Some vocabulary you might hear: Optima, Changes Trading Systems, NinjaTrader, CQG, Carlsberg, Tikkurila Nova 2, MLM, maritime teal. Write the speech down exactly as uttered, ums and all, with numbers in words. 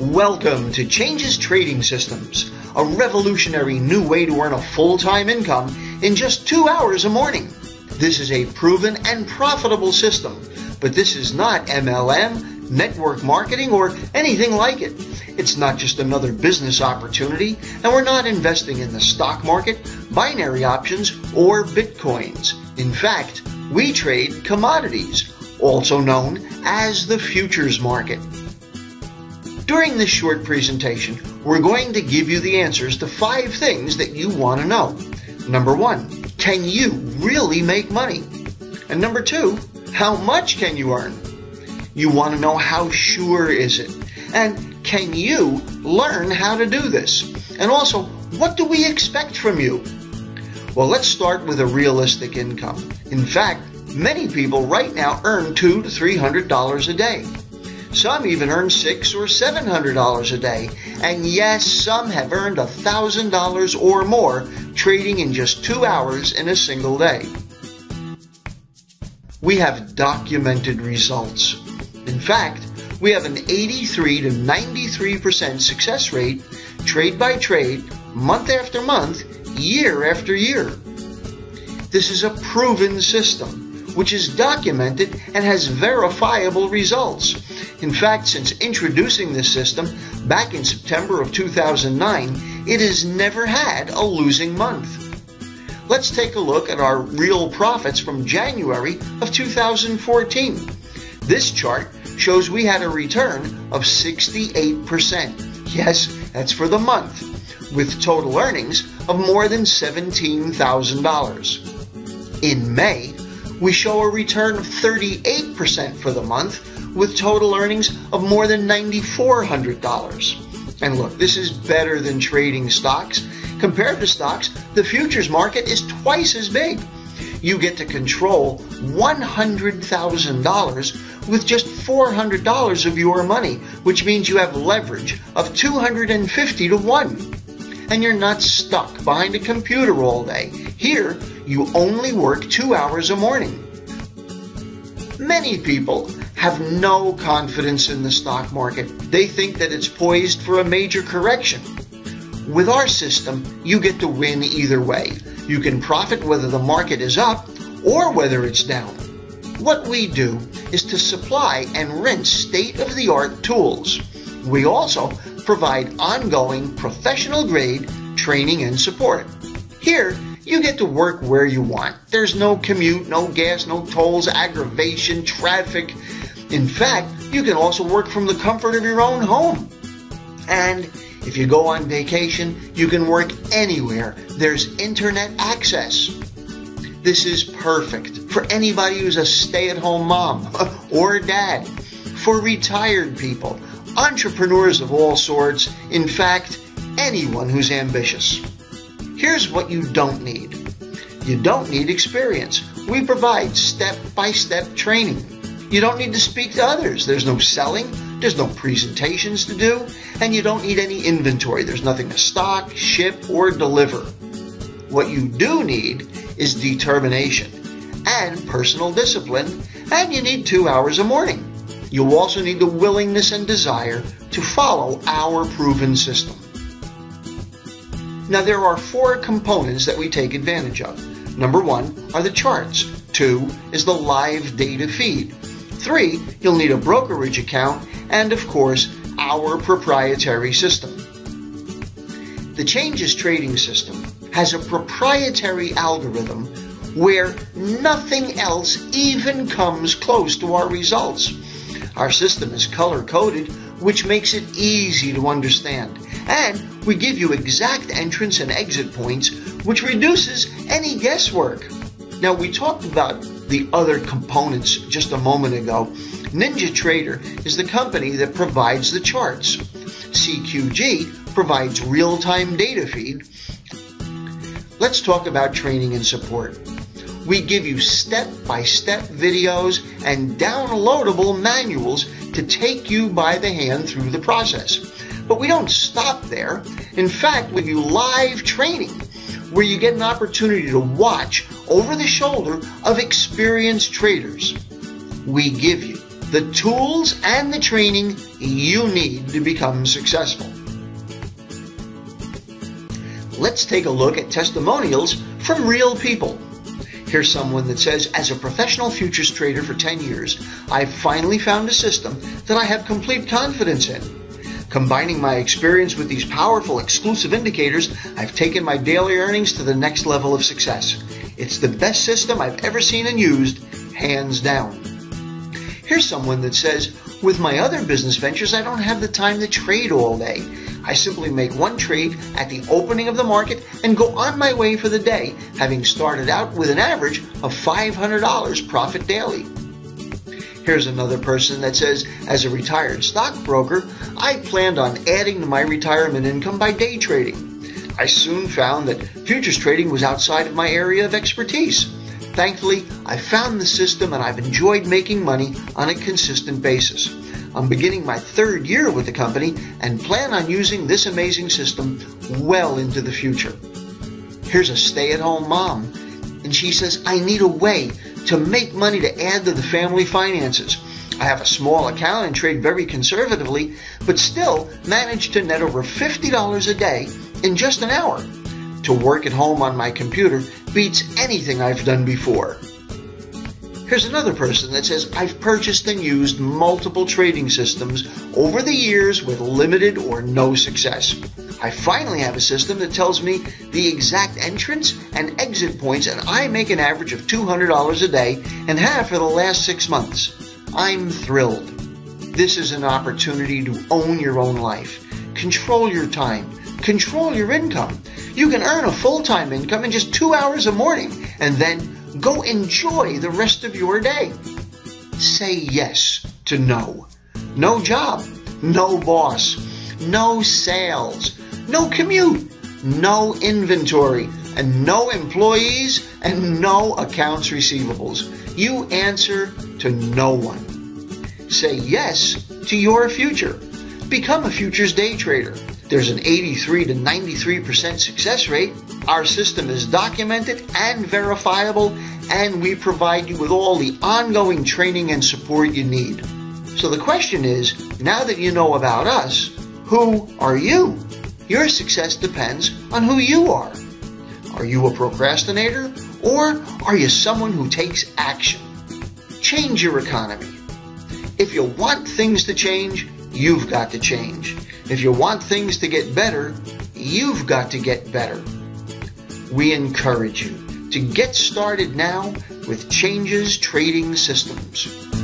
Welcome to Changes Trading Systems, a revolutionary new way to earn a full-time income in just two hours a morning. This is a proven and profitable system, but this is not M L M, network marketing, or anything like it. It's not just another business opportunity, and we're not investing in the stock market, binary options, or bitcoins. In fact, we trade commodities, also known as the futures market. During this short presentation, we're going to give you the answers to five things that you want to know. Number one, can you really make money? And number two, how much can you earn? You want to know how sure is it? And can you learn how to do this? And also, what do we expect from you? Well, let's start with a realistic income. In fact, many people right now earn two to three hundred dollars a day. Some even earn six or seven hundred dollars a day, and yes, some have earned a thousand dollars or more trading in just two hours in a single day. We have documented results. In fact, we have an eighty-three to ninety-three percent success rate, trade by trade, month after month, year after year. This is a proven system, which is documented and has verifiable results. In fact, since introducing this system back in September of two thousand nine, it has never had a losing month. Let's take a look at our real profits from January of two thousand fourteen. This chart shows we had a return of sixty-eight percent. Yes, that's for the month, with total earnings of more than seventeen thousand dollars. In May, we show a return of thirty-eight percent for the month, with total earnings of more than nine thousand four hundred dollars. And look, this is better than trading stocks. Compared to stocks, the futures market is twice as big. You get to control one hundred thousand dollars with just four hundred dollars of your money, which means you have leverage of two hundred fifty to one. And you're not stuck behind a computer all day. Here, you only work two hours a morning. Many people have no confidence in the stock market. They think that it's poised for a major correction. With our system, you get to win either way. You can profit whether the market is up or whether it's down. What we do is to supply and rent state-of-the-art tools. We also provide ongoing professional-grade training and support. Here, you get to work where you want. There's no commute, no gas, no tolls, aggravation, traffic. In fact, you can also work from the comfort of your own home. And if you go on vacation, you can work anywhere. There's internet access. This is perfect for anybody who's a stay-at-home mom or dad, for retired people, entrepreneurs of all sorts, in fact, anyone who's ambitious. Here's what you don't need. You don't need experience. We provide step-by-step training. You don't need to speak to others. There's no selling. There's no presentations to do. And you don't need any inventory. There's nothing to stock, ship, or deliver. What you do need is determination and personal discipline, and you need two hours a morning. You also need the willingness and desire to follow our proven system. Now, there are four components that we take advantage of. Number one are the charts. Two is the live data feed. Three, you'll need a brokerage account, and of course, our proprietary system. The Changes Trading System has a proprietary algorithm where nothing else even comes close to our results. Our system is color-coded, which makes it easy to understand. And we give you exact entrance and exit points, which reduces any guesswork. Now, we talked about the other components just a moment ago. NinjaTrader is the company that provides the charts. C Q G provides real-time data feed. Let's talk about training and support. We give you step-by-step videos and downloadable manuals to take you by the hand through the process. But we don't stop there. In fact, we do live training where you get an opportunity to watch over the shoulder of experienced traders. We give you the tools and the training you need to become successful. Let's take a look at testimonials from real people. Here's someone that says, as a professional futures trader for ten years, I've finally found a system that I have complete confidence in. Combining my experience with these powerful exclusive indicators, I've taken my daily earnings to the next level of success. It's the best system I've ever seen and used, hands down. Here's someone that says, with my other business ventures, I don't have the time to trade all day. I simply make one trade at the opening of the market and go on my way for the day, having started out with an average of five hundred dollars profit daily. Here's another person that says, as a retired stockbroker, I planned on adding to my retirement income by day trading. I soon found that futures trading was outside of my area of expertise. Thankfully, I found the system and I've enjoyed making money on a consistent basis. I'm beginning my third year with the company and plan on using this amazing system well into the future. Here's a stay-at-home mom, and she says, I need a way to make money to add to the family finances. I have a small account and trade very conservatively, but still manage to net over fifty dollars a day in just an hour. To work at home on my computer beats anything I've done before. Here's another person that says, I've purchased and used multiple trading systems over the years with limited or no success. I finally have a system that tells me the exact entrance and exit points, and I make an average of two hundred dollars a day and have for the last six months. I'm thrilled. This is an opportunity to own your own life, control your time, control your income. You can earn a full-time income in just two hours a morning and then go enjoy the rest of your day. Say yes to no. No job, no boss, no sales, no commute, no inventory, and no employees, and no accounts receivables. You answer to no one. Say yes to your future. Become a futures day trader. There's an eighty-three to ninety-three percent success rate. Our system is documented and verifiable, and we provide you with all the ongoing training and support you need. So the question is, now that you know about us, who are you? Your success depends on who you are. Are you a procrastinator, or are you someone who takes action? Change your economy. If you want things to change, you've got to change. If you want things to get better, you've got to get better. We encourage you to get started now with Changes Trading Systems.